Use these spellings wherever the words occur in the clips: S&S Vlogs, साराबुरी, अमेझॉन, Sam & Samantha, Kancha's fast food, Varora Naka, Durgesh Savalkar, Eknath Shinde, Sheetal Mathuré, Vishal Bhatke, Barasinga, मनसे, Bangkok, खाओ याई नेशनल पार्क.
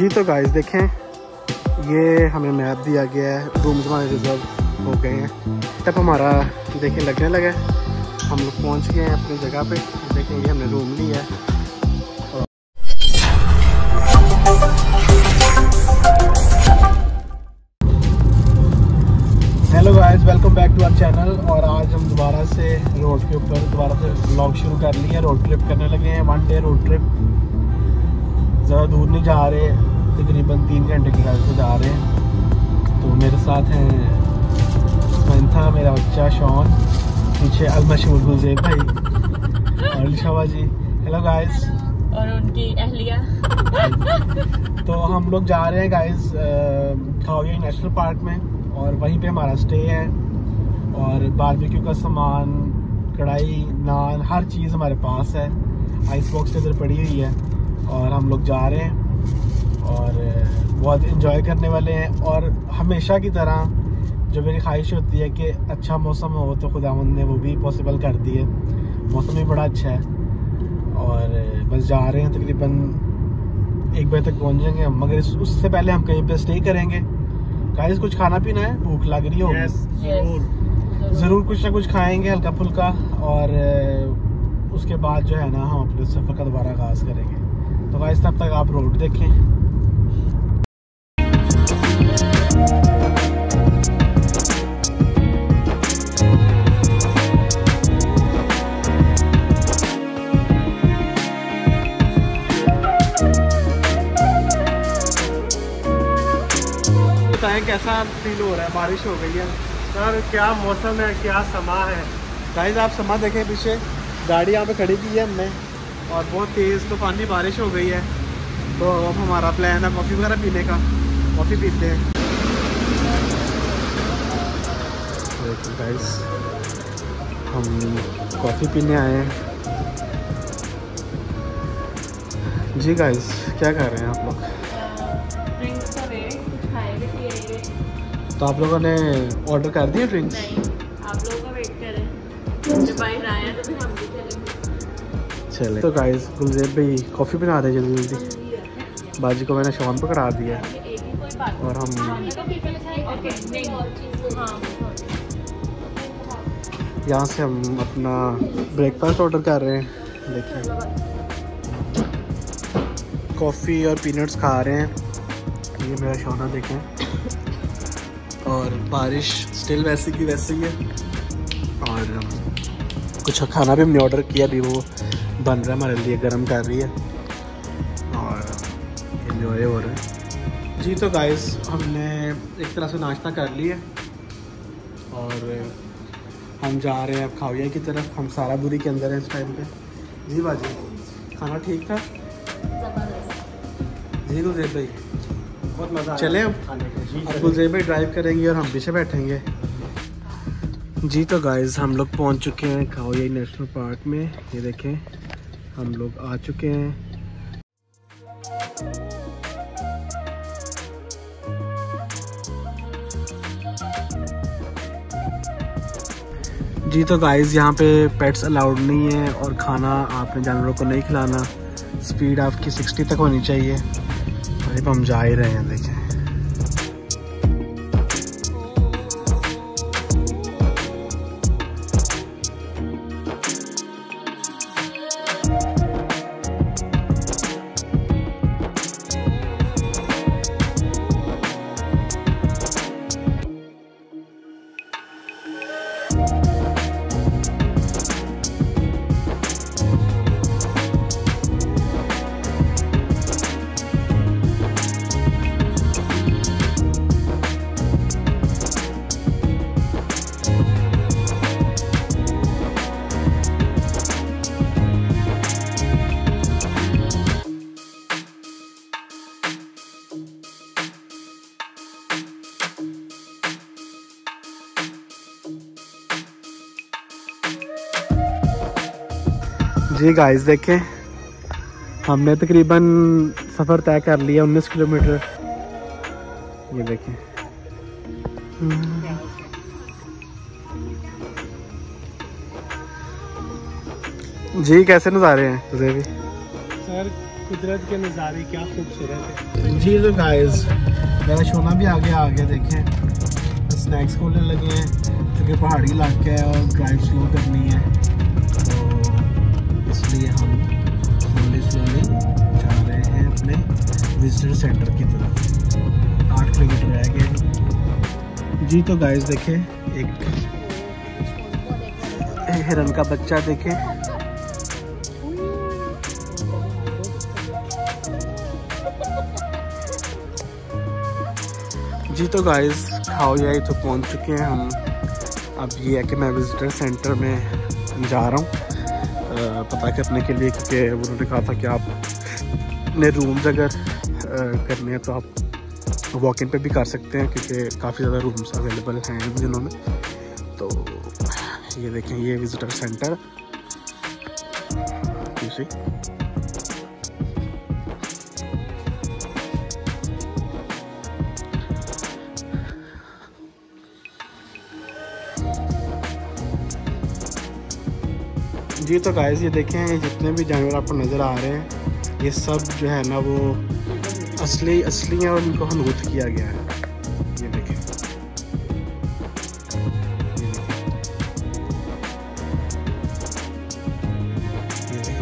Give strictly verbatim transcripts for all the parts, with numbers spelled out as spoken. जी तो गाइस देखें, ये हमें मैप दिया गया है, रूम्स हमारे रिजर्व हो गए हैं। तब हमारा देखें लगने लगा, हम लोग पहुंच गए हैं अपनी जगह पे। देखें ये हमने रूम लिया है। Hello guys, welcome back to our channel. और आज हम दोबारा से रोड के ऊपर दोबारा से व्लॉग शुरू कर लिए हैं, रोड ट्रिप करने लगे हैं, वन डे रोड ट्रिप। ज़्यादा दूर नहीं जा रहे, तकरीबन तीन घंटे के रास्ते जा रहे हैं। तो मेरे साथ हैं समंथा, मेरा बच्चा शॉन, पीछे अलमशहूर गुलजेब भाई और अलशावा जी। हेलो गाइस, और उनकी अहलिया। तो हम लोग जा रहे हैं गाइस खाओ याई नेशनल पार्क में, और वहीं पे हमारा स्टे है। और बारबेक्यू का सामान, कढ़ाई, नान, हर चीज़ हमारे पास है। आइस बॉक्स इधर पड़ी हुई है और हम लोग जा रहे हैं और बहुत इन्जॉय करने वाले हैं। और हमेशा की तरह जो मेरी ख्वाहिश होती है कि अच्छा मौसम हो, तो खुदावंद ने वो भी पॉसिबल कर दी है। मौसम भी बड़ा अच्छा है और बस जा रहे हैं, तकरीबन एक बजे तक पहुँच जाएंगे हम। मगर उससे पहले हम कहीं पे स्टे करेंगे। गाइस कुछ खाना पीना है, भूख लग रही हो? yes, ज़रूर ज़रूर कुछ ना कुछ खाएँगे हल्का फुल्का, और उसके बाद जो है ना हम अपने सफ़र का दोबारा आगाज़ करेंगे। तो गाइस तब तक आप रोड देखें। बताएं कैसा फील हो रहा है? बारिश हो गई है सर, क्या मौसम है, क्या समा है। गाइस आप समा देखें, पीछे गाड़ी यहाँ पे खड़ी की है हमने, और बहुत तेज़ तूफानी तो बारिश हो गई है। तो अब हमारा प्लान है कॉफ़ी वगैरह पीने का, कॉफ़ी पीते हैं। गाइस हम कॉफ़ी पीने आए हैं। जी गाइस क्या कर रहे हैं आप लोग? ड्रिंक्स खाएंगे। तो आप लोगों ने ऑर्डर कर दिए ड्रिंक्स? आप लोगों का वेट करें, जब बाहर आया तो फिर हम भी चलेंगे। चले तो गाइस गुलजेब भाई कॉफ़ी बना रहे हैं जल्दी जल्दी। बाजी को मैंने शॉन पकड़ा दिया है और हम यहाँ से हम अपना ब्रेकफास्ट ऑर्डर कर रहे हैं। देखें कॉफ़ी और पीनट्स खा रहे हैं। ये मेरा शॉना देखें, और बारिश स्टिल वैसी की वैसी है। और कुछ खाना भी हमने ऑर्डर किया, अभी वो बन रहा है हमारे लिए, गर्म कर रही है और इन्जॉय हो रहा है। जी तो गाइस हमने एक तरह से नाश्ता कर लिया और हम जा रहे हैं अब खाओ याई की तरफ। हम साराबुरी के अंदर हैं इस टाइम पे। जी बाजी खाना ठीक था? जी गुलजेब भाई बहुत मज़ा। चले अब गुलजेब भाई ड्राइव करेंगे और हम पीछे बैठेंगे। जी तो गाइस हम लोग पहुंच चुके हैं खाओ याई नेशनल पार्क में। ये देखें हम लोग आ चुके हैं। जी तो गाइस यहाँ पे पेट्स अलाउड नहीं है, और खाना आपने जानवरों को नहीं खिलाना। स्पीड आपकी सिक्सटी तक होनी चाहिए। अरे हम जा ही रहे हैं, देखें। जी गाइस देखें हमने तकरीबन सफ़र तय कर लिया उन्नीस किलोमीटर। ये देखें जी कैसे नज़ारे हैं। सर कुदरत के नज़ारे क्या खूबसूरत है जी। तो गाइस मेरा सोना भी आगे आगे देखें स्नैक्स खोलने लगे हैं क्योंकि पहाड़ी इलाका है और ड्राइव स्लो करनी है तो इसलिए हम स्लोली स्लोली जा रहे हैं अपने विजिटर सेंटर की तरफ। आठ किलोमीटर रह गए जी। तो गाइस देखें एक हिरन का बच्चा देखें। जी तो गाइस खाओ याई तो पहुंच चुके हैं हम। अब ये है कि मैं विज़िटर सेंटर में जा रहा हूँ पता करने के लिए क्योंकि उन्होंने कहा था कि आप ने रूम्स अगर करने हैं तो आप वॉक इन पे भी कर सकते हैं क्योंकि काफ़ी ज़्यादा रूम्स अवेलेबल हैं इन दिनों में। तो ये देखें ये विज़िटर सेंटर जी। जी तो गाइस ये देखें जितने भी जानवर आपको नज़र आ रहे हैं ये सब जो है ना वो असली असली हैं और इनको हनूत किया गया है। ये देखें, ये देखें,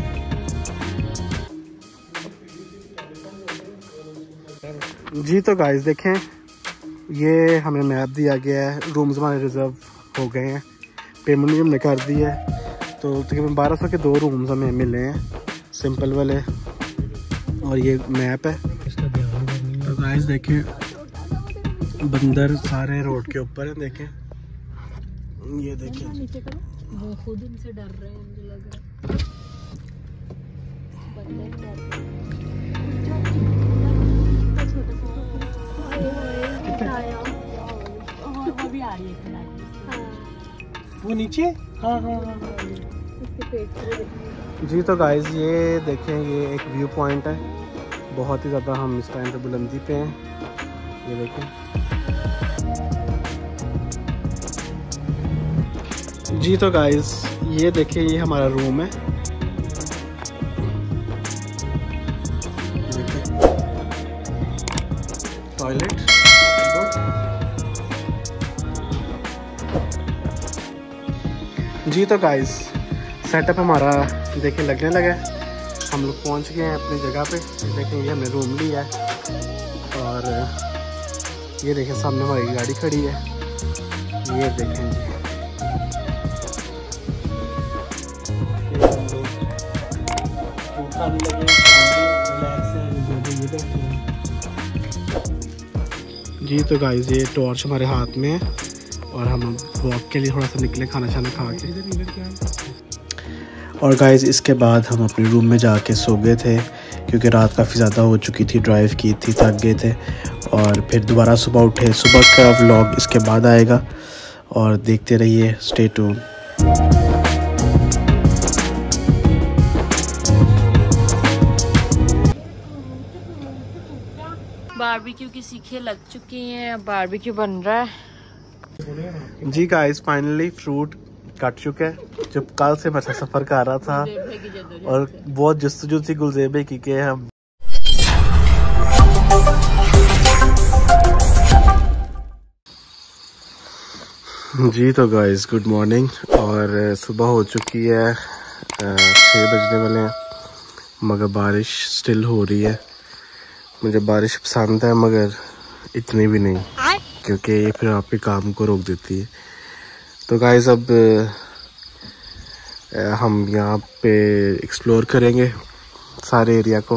ये देखें। जी तो गाइस देखें ये हमें मैप दिया गया है। रूम्स हमारे रिजर्व हो गए हैं, पेमेंट भी हमने कर दी है। तो तकरीबन बारह सौ के दो रूम्स हमें मिले हैं सिंपल वाले और ये मैप है। तो गाइस देखें बंदर सारे रोड के ऊपर हैं। देखें ये देखें वो खुद इनसे डर रहे हैं मुझे लग रहा है वो नीचे। हाँ हाँ हाँ जी। तो गाइस ये देखें ये एक व्यू पॉइंट है, बहुत ही ज़्यादा हम इस टाइम पे बुलंदी पे हैं। ये देखें जी। तो गाइस ये देखें ये हमारा रूम है। देखें टॉयलेट जी। तो गाइस सेटअप हमारा देखें लगने लगा है। हम लोग पहुंच गए हैं अपनी जगह पे। देखें ये हमने रूम लिया है और ये देखें सामने हमारी गाड़ी खड़ी है। ये देखें जी जी तो गाइस ये टॉर्च हमारे हाथ में है और हम वॉक के लिए थोड़ा सा निकले खाना छाना खा के। और गाइज़ इसके बाद हम अपने रूम में जाके सो गए थे क्योंकि रात काफ़ी ज़्यादा हो चुकी थी, ड्राइव की थी, थक गए थे और फिर दोबारा सुबह उठे। सुबह का व्लॉग इसके बाद आएगा और देखते रहिए, स्टे ट्यून। बारबेक्यू की सीखें लग चुकी हैं, बारबेक्यू बन रहा है जी। गाइस फाइनली फ्रूट काट चुके हैं जो कल से मेरा सफ़र कर रहा था और बहुत जस्तजू थी गुलजेबे की के हम। जी तो गाइस गुड मॉर्निंग और सुबह हो चुकी है, छः बजने वाले हैं मगर बारिश स्टिल हो रही है। मुझे बारिश पसंद है मगर इतनी भी नहीं क्योंकि ये फिर आपके काम को रोक देती है। तो गाइस अब हम यहाँ पे एक्सप्लोर करेंगे सारे एरिया को।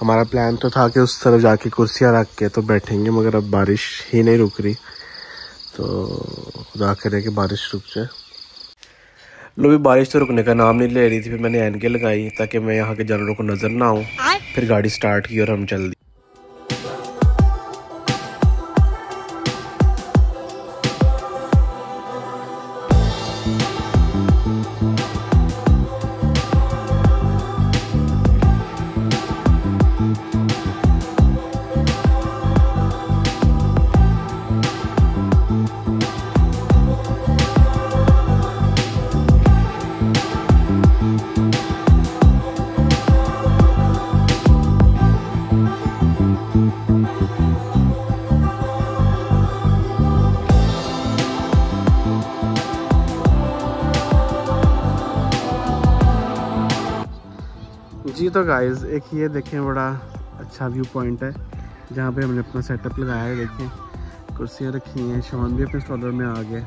हमारा प्लान तो था कि उस तरफ जाके कुर्सियाँ रख के तो बैठेंगे मगर अब बारिश ही नहीं रुक रही तो खुदा करे कि बारिश रुक जाए। लो भी बारिश तो रुकने का नाम नहीं ले रही थी। फिर मैंने एनके लगाई ताकि मैं यहाँ के जानवरों को नज़र ना आऊँ। फिर गाड़ी स्टार्ट की और हम चल दी। जी तो गाइस एक ये देखें बड़ा अच्छा व्यू पॉइंट है जहाँ पे हमने अपना सेटअप लगाया है। देखें कुर्सियाँ रखी हैं, शॉन भी अपने स्टॉलर में आ गए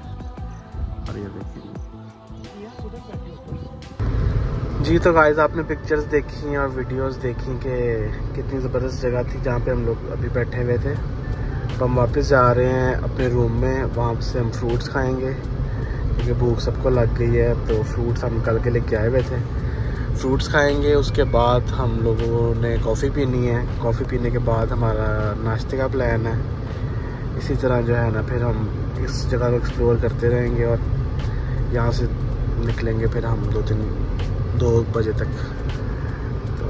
और ये देखें। जी तो गाइस आपने पिक्चर्स देखी हैं और वीडियोस देखी कि कितनी ज़बरदस्त जगह थी जहाँ पे हम लोग अभी बैठे हुए थे। तो हम वापस जा रहे हैं अपने रूम में, वहाँ से हम फ्रूट्स खाएँगे क्योंकि भूख सबको लग गई है। तो फ्रूट्स हम निकल के लेके आए हुए थे, फ्रूट्स खाएंगे। उसके बाद हम लोगों ने कॉफ़ी पीनी है, कॉफ़ी पीने के बाद हमारा नाश्ते का प्लान है। इसी तरह जो है ना फिर हम इस जगह को एक्सप्लोर करते रहेंगे और यहाँ से निकलेंगे फिर हम दो तीन दो बजे तक। तो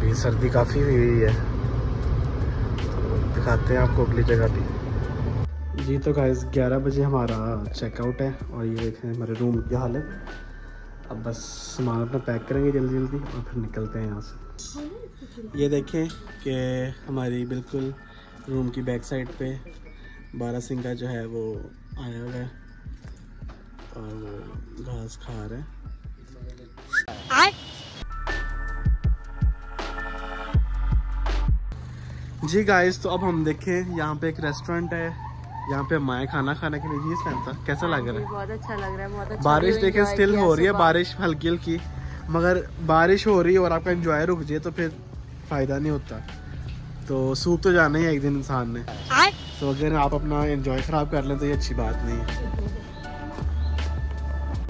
भी सर्दी काफ़ी हुई हुई है, तो दिखाते हैं आपको अगली जगह भी। जी तो गाइस ग्यारह बजे हमारा चेकआउट है और ये देखें हमारे रूम की हालत। अब बस सामान अपना पैक करेंगे जल्दी जल्दी और फिर निकलते हैं यहाँ से। ये देखें कि हमारी बिल्कुल रूम की बैक साइड पे बारासिंगा जो है वो आया हुआ है और वो घास खा रहे हैं। जी गाइस तो अब हम देखें यहाँ पे एक रेस्टोरेंट है, यहाँ पे माया खाना खाने के लिए। जी सैंता कैसा लग रहा है? बहुत अच्छा लग रहा है, बहुत अच्छा। बारिश देखें स्टिल हो रही है, बारिश हल्की हल्की, मगर बारिश हो रही है और आपका एंजॉय रुक जाए तो फिर फ़ायदा नहीं होता। तो सूख तो जाना ही है एक दिन इंसान ने, तो अगर आप अपना एंजॉय ख़राब कर लें तो ये अच्छी बात नहीं है।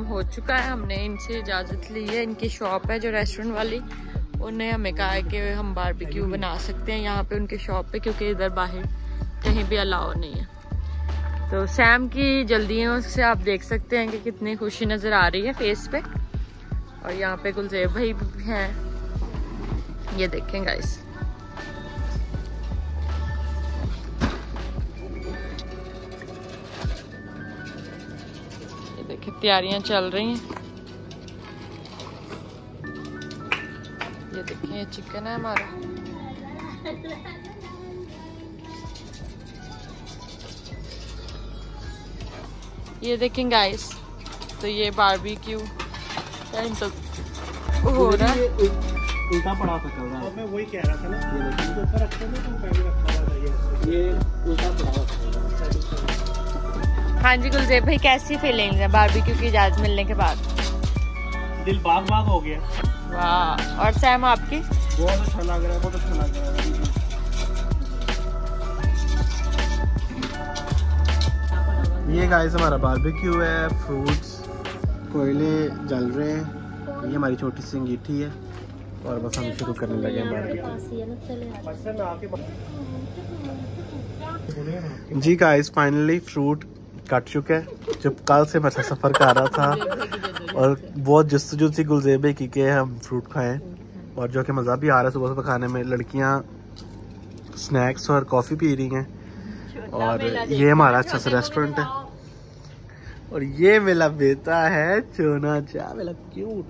हो चुका है, हमने इनसे इजाज़त ली है। इनकी शॉप है जो रेस्टोरेंट वाली, उन्हें हमें कहा है कि हम बारबेक्यू बना सकते हैं यहाँ पे उनके शॉप पे, क्योंकि इधर बाहर कहीं भी अलाउ नहीं है। तो सैम की जल्दियों से आप देख सकते हैं कि कितनी खुशी नज़र आ रही है फेस पे। और यहाँ पे गुलजेब भाई भी हैं, ये देखें गाइस। ये देखें तैयारियां चल रही हैं। ये देखें ये चिकन है हमारा। ये देखें गाइस, तो ये बारबेक्यू टाइम तो हो रहा है। उल्टा पड़ा था कल रात, मैं वही कह रहा था ना। ये देखो ऊपर रखते ना, तुम पहले रखा था ये ये उल्टा पड़ा था। हां जी गुलजेब भाई, कैसी फीलिंग है बारबेक्यू की इजाजत मिलने के बाद? दिल बाग बाग हो गया। वाह, और सैम आपकी? बहुत अच्छा लग रहा है, बहुत अच्छा लग रहा है। ये गाइस हमारा बारबेक्यू है, फ्रूट्स, कोयले जल रहे हैं। ये हमारी छोटी सी अंगीठी है और बस हम शुरू करने लगे हैं बारबेक्यू। जी गाइस फाइनली फ्रूट काट चुके हैं। जब कल से मैं सफ़र कर रहा था और बहुत जस्तजूद थी गुलजेबे की कि हम फ्रूट खाएं, और जो कि मज़ा भी आ रहा है। सुबह सुबह खाने में लड़कियाँ स्नैक्स और कॉफ़ी पी रही हैं। और ये हमारा अच्छा सा रेस्टोरेंट है और ये मेरा बेटा है चोना चा, मेरा क्यूट।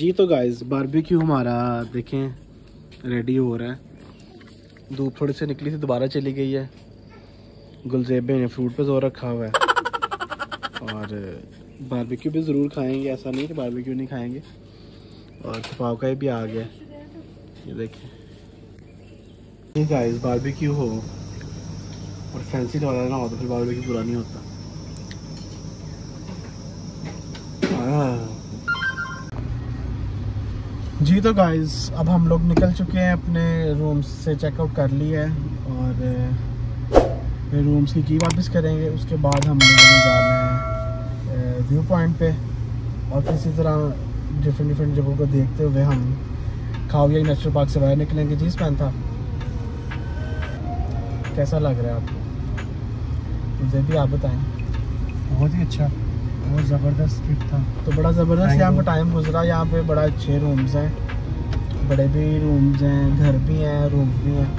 जी तो गाइस बारबेक्यू हमारा देखें रेडी हो रहा है। धूप थोड़ी सी निकली थी, दोबारा चली गई है। गुलजेबे ने फ्रूट पे जोर रखा हुआ है और बारबेक्यू भी ज़रूर खाएंगे, ऐसा नहीं कि बारबेक्यू नहीं खाएंगे। और छपाव का भी आ गया, ये देखें। ये गाइस बारबेक्यू हो और फैंसी वाला ना हो तो फिर बारबेक्यू पूरा नहीं होता। जी तो गाइस अब हम लोग निकल चुके हैं अपने रूम से, चेकआउट कर लिया है और रूम्स की की वापस करेंगे। उसके बाद हम लोग जा रहे हैं व्यू पॉइंट पे और इसी तरह डिफरेंट डिफरेंट जगहों को देखते हुए हम खाओ याई नेशनल पार्क से बाहर निकलेंगे। जी सैंता कैसा लग रहा है आपको? मुझे भी आप बताएं। बहुत ही अच्छा, बहुत ज़बरदस्त ट्रिप था। तो बड़ा ज़बरदस्त यहाँ का टाइम गुजरा। यहाँ पे बड़ा अच्छे रूम्स हैं, बड़े भी रूम्स हैं, घर भी हैं, रूम भी हैं।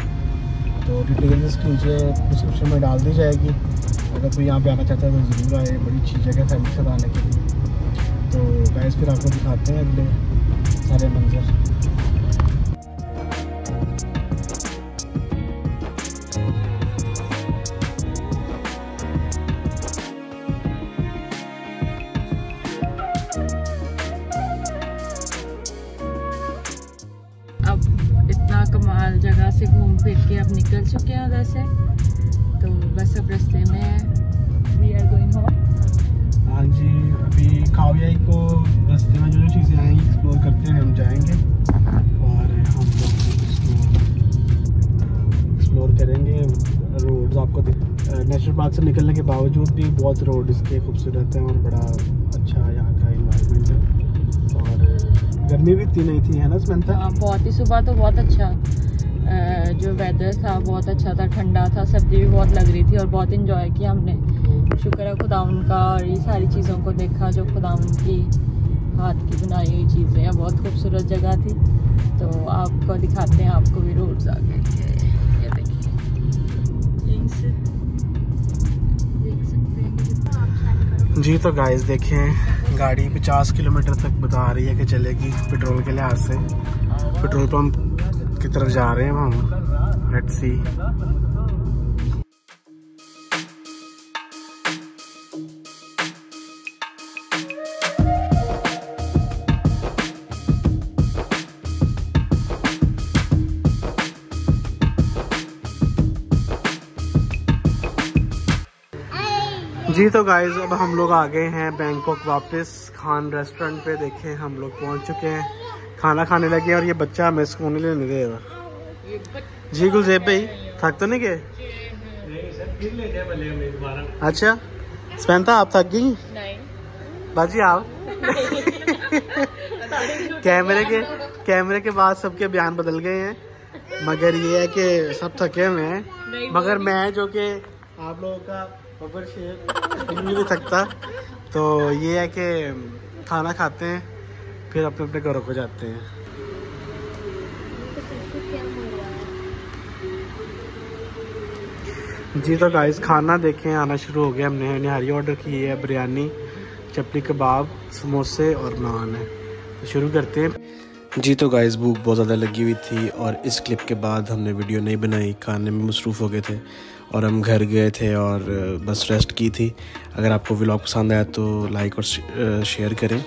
तो डिटेल्स नीचे डिस्क्रिप्शन में डाल दी जाएगी। अगर कोई यहाँ पे आना चाहता है तो ज़रूर आए, बड़ी अच्छी जगह फैमिली के साथ आने के लिए। तो गाइस फिर आपको दिखाते हैं अगले सारे मंजर। कमाल जगह से घूम फिर के अब निकल चुके हैं उधर से, तो बस अब रास्ते में वी आर गोइंग होम। हाँ जी, अभी खाओ याई को रास्ते में जो जो चीज़ें आएंगी एक्सप्लोर करते हुए हम जाएंगे और हम लोग एक्सप्लोर करेंगे रोड्स। आपको नेशनल पार्क से निकलने के बावजूद भी बहुत रोड इसके खूबसूरत हैं और बड़ा अच्छा यहाँ का इन्वायरमेंट है। और गर्मी भी इतनी नहीं थी, है ना समंथा? बहुत ही, सुबह तो बहुत अच्छा जो वेदर था बहुत अच्छा था, ठंडा था, सर्दी भी बहुत लग रही थी और बहुत इन्जॉय किया हमने। शुक्र है खुदा उनका, और ये सारी चीज़ों को देखा जो खुदा उनकी हाथ की बनाई हुई चीज़ें हैं। बहुत खूबसूरत जगह थी, तो आपको दिखाते हैं, आपको भी रोड्स आ गए। ये देखिए यहीं से देख सकते हैं जी। तो गाइस देखें, गाड़ी पचास किलोमीटर तक बता रही है कि चलेगी पेट्रोल के लिहाज से। पेट्रोल पंप की तरफ जा रहे हैं हम। Let's see. जी तो गाइज़ अब हम लोग आ गए हैं बैंकॉक वापस। खान रेस्टोरेंट पे देखें हम लोग पहुंच चुके हैं, खाना खाने लगे और ये बच्चा हमें सुकून लेने दे रहा। जी गुलजेब भाई थक तो नहीं गए? अच्छा समंथा आप थक गई बाजी? आप कैमरे के कैमरे के बाद सबके बयान बदल गए हैं, मगर ये है कि सब थके हुए हैं। मगर मैं जो कि आप लोगों का नहीं थकता, तो ये है कि खाना खाते हैं फिर अपने अपने घरों को जाते हैं। जी तो गाइस खाना देखें आना शुरू हो गया। हमने निहारी ऑर्डर की है, बिरयानी, चपली कबाब, समोसे और नान है, तो शुरू करते हैं। जी तो गाइस भूख बहुत ज़्यादा लगी हुई थी और इस क्लिप के बाद हमने वीडियो नहीं बनाई, खाने में मसरूफ़ हो गए थे और हम घर गए थे और बस रेस्ट की थी। अगर आपको व्लॉग पसंद आया तो लाइक और शेयर करें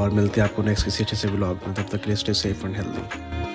और मिलते हैं आपको नेक्स्ट किसी अच्छे से व्लॉग में। तब तक के लिए स्टे सेफ एंड हेल्दी।